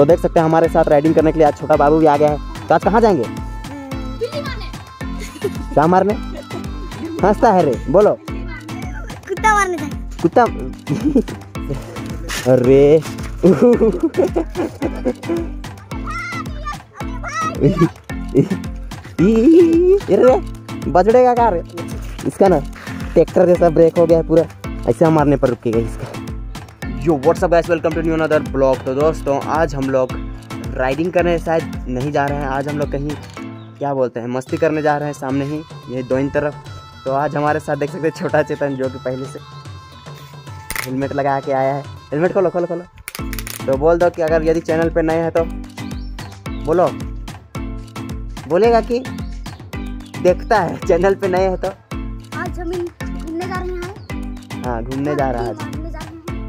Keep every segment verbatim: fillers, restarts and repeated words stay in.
तो देख सकते हैं हमारे साथ राइडिंग करने के लिए आज छोटा बाबू भी आ गया है। तो आज कहाँ जाएंगे? क्या मारने? हंसता है रे, बोलो। कुत्ता मारने था। कुत्ता अरे बजड़ेगा कार। इसका ना ट्रैक्टर जैसा ब्रेक हो गया है पूरा, ऐसा मारने पर रुकेगा इसका। Yo what's up guys, welcome to new another blog. तो दोस्तों आज हम लोग राइडिंग करने शायद नहीं जा रहे हैं, आज हम लोग कहीं क्या बोलते हैं मस्ती करने जा रहे हैं सामने ही ये दो इन तरफ। तो आज हमारे साथ देख सकते हैं छोटा चेतन, जो कि पहले से हेलमेट लगा के आया है। हेलमेट खोलो खोलो खोलो। तो बोल दो कि अगर यदि चैनल पर नए हैं तो बोलो, बोलेगा कि देखता है चैनल पर नए हैं तो। आज हम घूमने जा रहे हैं। हाँ घूमने जा रहा है।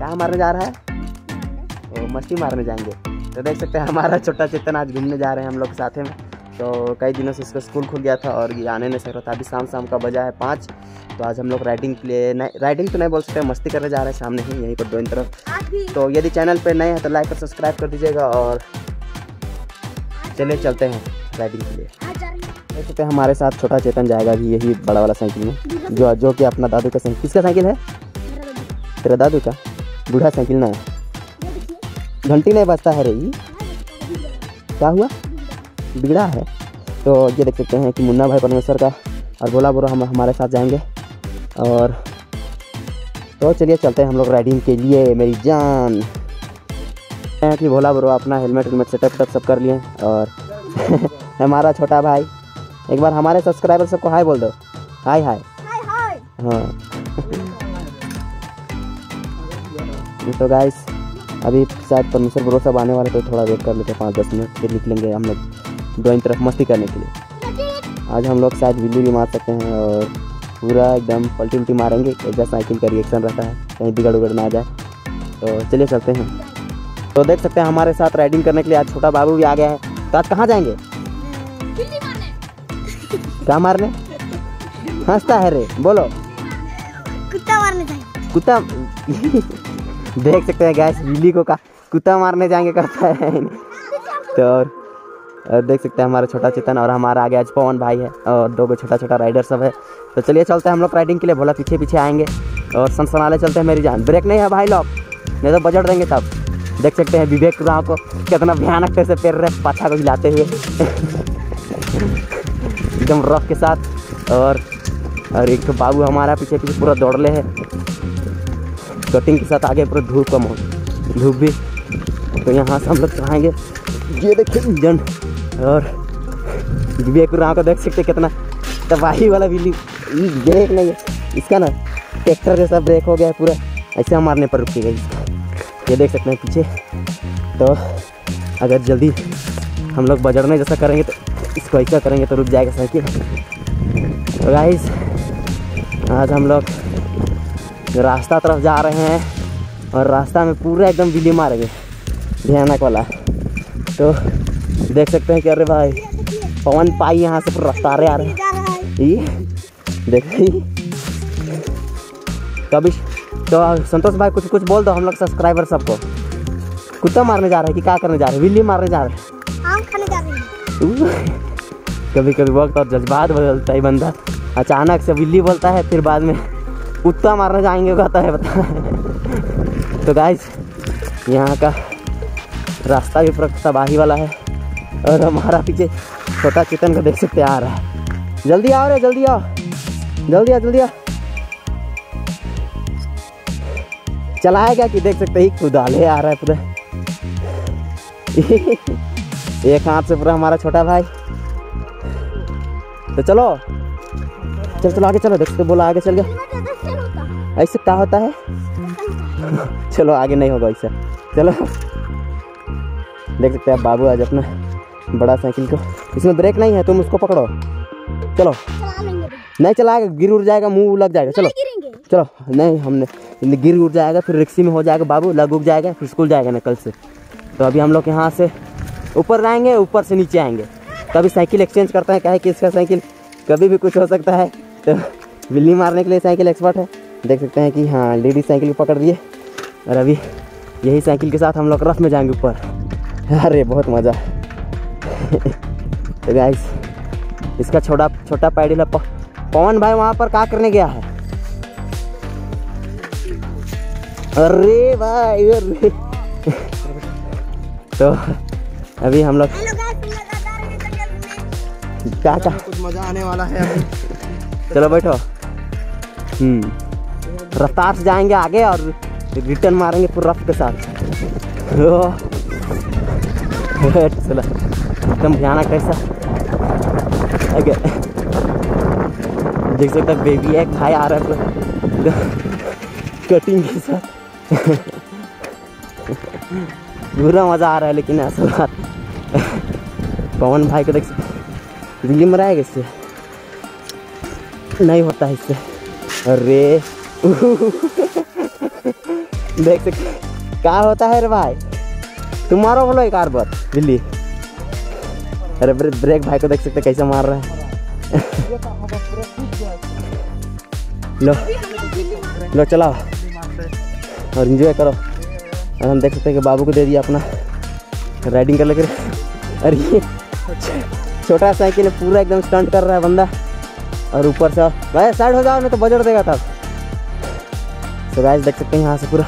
क्या मारने जा रहा है? ओ, मस्ती मारने जाएंगे। तो देख सकते हैं हमारा छोटा चेतन आज घूमने जा रहे हैं हम लोग साथ में। तो कई दिनों से इसका स्कूल खुल गया था और ये आने नहीं सक रहा था। अभी शाम शाम का बजा है पाँच। तो आज हम लोग राइडिंग के लिए, राइडिंग तो नहीं बोल सकते, मस्ती करने जा रहे हैं सामने ही यहीं पर दो इन तरफ। तो यदि चैनल पर नए हैं तो लाइक और सब्सक्राइब कर दीजिएगा और चले चलते हैं राइडिंग के लिए। देख सकते हैं हमारे साथ छोटा चेतन जाएगा भी यही बड़ा वाला साइकिल में, जो जो कि अपना दादू का साइकिल। किसका साइकिल है? तेरा दादू का बूढ़ा साइकिल ना है, घंटी नहीं बजता है रे। क्या हुआ? बिगड़ा है। तो ये देख सकते हैं कि मुन्ना भाई परमेश्वर का और बोला बोरा हम हमारे साथ जाएंगे। और तो चलिए चलते हैं हम लोग राइडिंग के लिए। मेरी जान है कि भोला बोरा अपना हेलमेट हेलमेट सेटअप सेटअप सब कर लिए। और हमारा छोटा भाई, एक बार हमारे सब्सक्राइबर सबको हाय बोल दो। हाय हाय हाँ। तो गाइस अभी शायद परमेश्वर ब्रो सब आने वाले, तो थोड़ा वेट कर लेते हैं पाँच दस मिनट, फिर निकलेंगे हम लोग ड्राइंग तरफ मस्ती करने के लिए। आज हम लोग शायद बिल्ली भी मार सकते हैं और पूरा एकदम पलटी उल्टी मारेंगे। ऐसा साइकिल का रिएक्शन रहता है, कहीं बिगड़ उगड़ ना आ जाए। तो चलिए चलते हैं। तो देख सकते हैं हमारे साथ राइडिंग करने के लिए आज छोटा बाबू भी आ गया है। तो आज कहाँ जाएंगे? क्या मारने? हंसता है रे, बोलो। कुत्ता मारने जाएंगे। कुत्ता देख सकते हैं गैस, बिल्ली को का कुत्ता मारने जाएंगे करता है। तो और देख सकते हैं हमारा छोटा चेतन और हमारा आगे आज पवन भाई है और दो गो छोटा छोटा राइडर सब है। तो चलिए चलते हैं हम लोग राइडिंग के लिए। भोला पीछे पीछे आएंगे और सनसनाले चलते हैं। मेरी जान ब्रेक नहीं है भाई लोग, नहीं तो बजट देंगे तब। देख सकते हैं विवेक राव को कितना भयानक तरह से पैर रहे पाछा को हिलाते हुए एकदम रफ के साथ। और और एक तो बाबू हमारा पीछे पीछे पूरा दौड़ ले है कटिंग के साथ आगे। पूरा धूप कम हो, धूप भी। तो यहाँ से हम लोग चढ़ाएंगे ये देखिए इंजन। और विवेक राव को देख सकते कितना तबाही वाला बिल्ली। ब्रेक नहीं है इसका ना, ट्रैक्टर जैसा ब्रेक हो गया है पूरा, ऐसे मारने पर रुकेगा इसका। ये देख सकते हैं पीछे। तो अगर जल्दी हम लोग बजड़ने जैसा करेंगे तो इसको ऐसा करेंगे तो रुक जाएगा साइकिल। तो गाइस आज हम लोग रास्ता तरफ जा रहे हैं और रास्ता में पूरा एकदम बिल्ली मारेंगे भयानक वाला। तो देख सकते हैं कि अरे भाई पवन पाई यहाँ से पूरा रफ्तारे आ रहे हैं। देखिए कभी तो संतोष भाई कुछ कुछ बोल दो हम लोग सब्सक्राइबर सबको। कुत्ता मारने जा रहे हैं कि क्या करने जा रहे हैं? बिल्ली मारने जा रहे हैं, आम खाने जा रहे हैं। कभी कभी वक्त और जज्बात बदलता है बंदा, अचानक से बिल्ली बोलता है फिर बाद में कुत्ता मारने जाएंगे कहता है बता। तो गाइस यहाँ का रास्ता भी पूरा तबाही वाला है और हमारा पीछे छोटा चेतन को देख सकते आ रहा है। जल्दी आओ रे, जल्दी आओ, जल्दी आओ, जल्दी आओ। चलाएगा कि देख सकते ही कुदाले आ रहा है पूरा एक हाथ से पूरा हमारा छोटा भाई। तो चलो चल चलो आगे चलो। देख सकते बोला आगे चल गया। ऐसे क्या होता है? चलो आगे नहीं होगा ऐसा, चलो। देख सकते हैं बाबू आज अपना बड़ा साइकिल को, इसमें ब्रेक नहीं है तुम उसको पकड़ो। चलो नहीं चलाएगा, गिर उड़ जाएगा, मुंह लग जाएगा। चलो चलो नहीं हमने गिर उड़ जाएगा फिर रिक्सी में हो जाएगा बाबू, लग उग जाएगा फिर स्कूल जाएगा ना कल से। तो अभी हम लोग यहाँ से ऊपर आएंगे, ऊपर से नीचे आएंगे, कभी साइकिल एक्सचेंज करते हैं क्या है कि इसका साइकिल कभी भी कुछ हो सकता है। तो बिल्ली मारने के लिए साइकिल एक्सपर्ट है। देख सकते हैं कि हाँ लेडीज साइकिल पकड़ लिए और अभी यही साइकिल के साथ हम लोग रफ में जाएंगे ऊपर। अरे बहुत मज़ा। तो गाइस इसका छोटा छोटा पैडल। पवन भाई वहाँ पर क्या करने गया है? अरे भाई अरे। तो अभी हम लोग क्या क्या कुछ मज़ा आने वाला है अभी। चलो बैठो। हम्म रफ्तार से जाएंगे आगे और रिटर्न मारेंगे पूरा रफ्त के साथ। चला एकदम भयानक कैसा आगे देख सकते बेबी है भाई आ रहा है कटिंग के साथ। पूरा मज़ा आ रहा है लेकिन ऐसा बात। पवन भाई को देख सकते दिल्ली में रहेगा इससे नहीं होता है इससे। अरे देख सकते क्या होता है रे भाई। तुम्हारा बोलो एक आर बार दिल्ली। अरे ब्रेक ब्रेक भाई को देख सकते कैसे मार रहा है। लो लो चलाओ और एंजॉय करो। और हम देख सकते हैं कि बाबू को दे दिया अपना राइडिंग कर लेकर। अरे छोटा साइकिल पूरा एकदम स्टंट कर रहा है बंदा। और ऊपर से भाई साइड हो जाओ नहीं तो बजर देगा तब। तो गाइस देख सकते हैं यहाँ से पूरा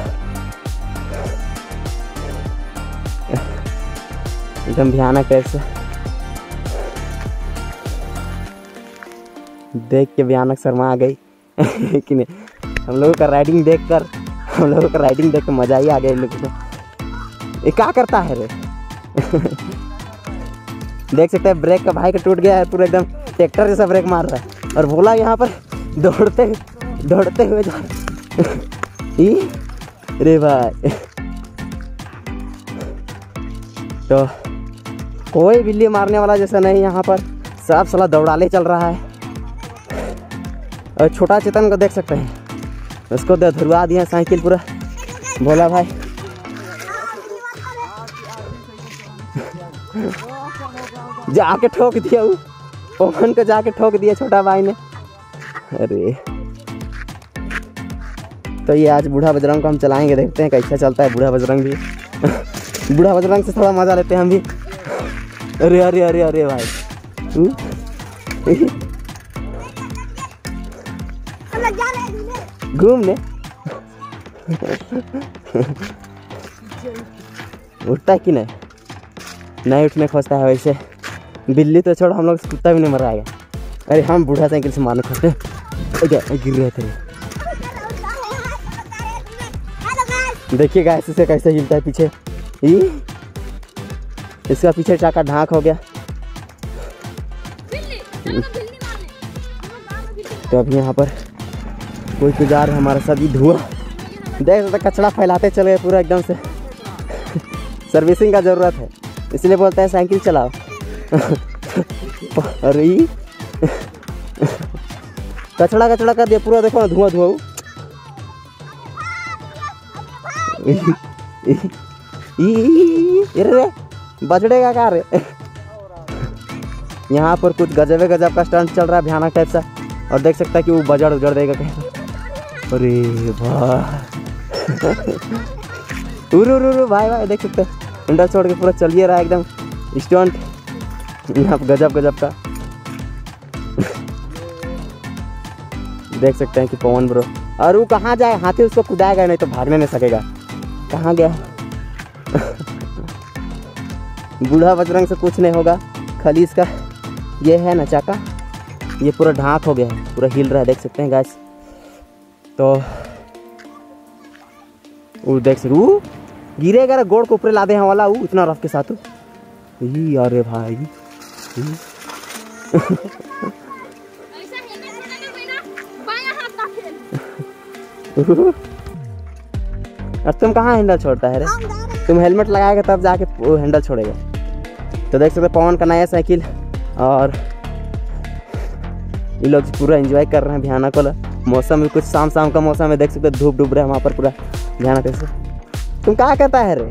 एकदम भयानक कैसे देख के भयानक शर्मा आ गई। कि नहीं हम लोगों का राइडिंग देखकर हम लोगों का राइडिंग देख कर मज़ा ही आ गया इन लोगों को। ये क्या करता है रे। देख सकते हैं ब्रेक का भाई का टूट गया है पूरा एकदम ट्रैक्टर जैसा ब्रेक मार रहा है। और बोला यहाँ पर दौड़ते दौड़ते हुए जा रे भाई। तो कोई बिल्ली मारने वाला जैसा नहीं यहाँ पर। सब साला दौड़ाले चल रहा है। और छोटा चेतन को देख सकते हैं उसको दे धुलवा दिया साइकिल पूरा भोला भाई। जाके ठोक दिया वो पवन को जाके ठोक दिया छोटा भाई ने। अरे तो ये आज बूढ़ा बजरंग को हम चलाएंगे देखते हैं कैसा चलता है बूढ़ा बजरंग भी। बूढ़ा बजरंग से थोड़ा मज़ा लेते हैं हम भी। अरे अरे अरे अरे भाई घूमने उठता है कि नहीं नहीं उठने खोजता है। वैसे बिल्ली तो छोड़ो हम लोग कुत्ता भी नहीं मर आएगा। अरे हम बूढ़ा साइकिल से मारने खोजते गिर रहे थे। देखिए गाइस इसे कैसे हिलता है पीछे। इसका पीछे चाका ढांक हो गया। तो अभी यहाँ पर कोई गुजार हमारा सभी धुआं देख सकते कचरा फैलाते चले पूरा एकदम से। सर्विसिंग का ज़रूरत है इसलिए बोलते हैं साइकिल चलाओ। अरे कचड़ा कचड़ा कर दिया पूरा देखो ना धुआं धुआं। बजड़ेगा क्या रे। यहाँ पर कुछ गजबे गजब का स्टंट चल रहा है भयानक टाइप सा। और देख सकता है कि वो बजड़ उजड़ देगा कैसा। अरे भाई उरु उरु भाई भाई देख सकते हैंडल छोड़ के पूरा चलिए रहा है एकदम स्टंट। यहाँ पर गजब गजब का देख सकते हैं कि पवन ब्रो। और वो कहाँ जाए हाथी उसको कुदाएगा नहीं तो भागने नहीं सकेगा। कहाँ गया बूढ़ा बजरंग से कुछ नहीं होगा। खाली इसका ये है ना चाका ये पूरा ढांक हो गया है पूरा हिल रहा है देख सकते हैं गाइस। तो वो देख सकते वो गिरेगा गोड़ को ऊपर ला दे वाला वो इतना रफ के साथ। अरे भाई और तुम कहाँ हैंडल छोड़ता है रे। तुम हेलमेट लगाएगा तब जाके वो हैंडल छोड़ेगा। तो देख सकते पवन का नया साइकिल। और ये लोग पूरा एंजॉय कर रहे हैं भयानक वाला मौसम में। कुछ शाम शाम का मौसम है देख सकते धूप डूब रहा है वहाँ पर पूरा भयानक ऐसे। तुम क्या कहता है रे।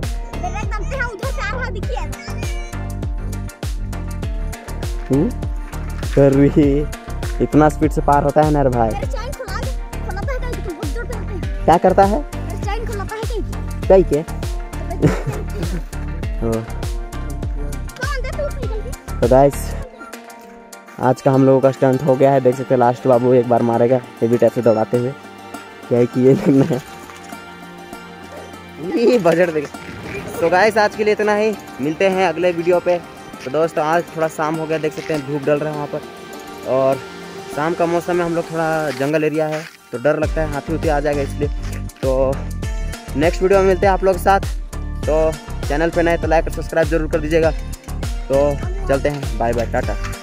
फिर भी इतना स्पीड से पार होता है ना भाई। क्या करता है कहीं के। तो गाइस आज का हम लोगों का स्टंट हो गया है, देख सकते हैं लास्ट बाबू एक बार मारेगा हेवी टाइप से दौड़ाते हुए, क्या है कि ये करना है ये बजट देख। तो गाइस आज के लिए इतना ही, मिलते हैं अगले वीडियो पे। तो दोस्तों आज थोड़ा शाम हो गया, देख सकते हैं धूप डल रहा है वहाँ पर, और शाम का मौसम में हम लोग थोड़ा जंगल एरिया है तो डर लगता है, हाथी उथी आ जाएगा इसलिए। तो नेक्स्ट वीडियो में मिलते हैं आप लोग के साथ। तो चैनल पे नए तो लाइक और सब्सक्राइब जरूर कर दीजिएगा। तो चलते हैं, बाय बाय, टाटा।